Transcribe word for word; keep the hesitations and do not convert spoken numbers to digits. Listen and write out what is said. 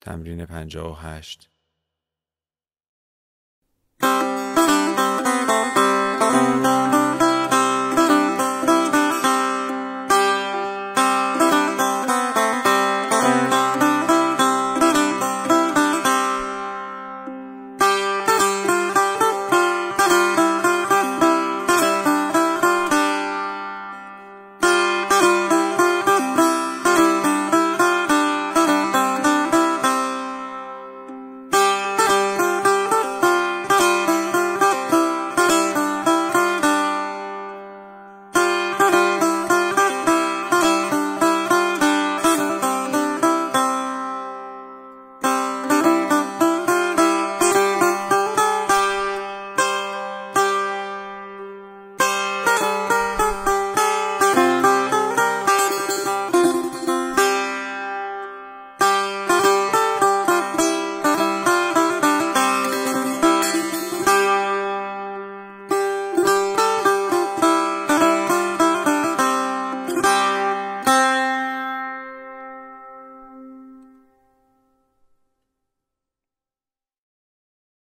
تمرین پنجاه و هشت.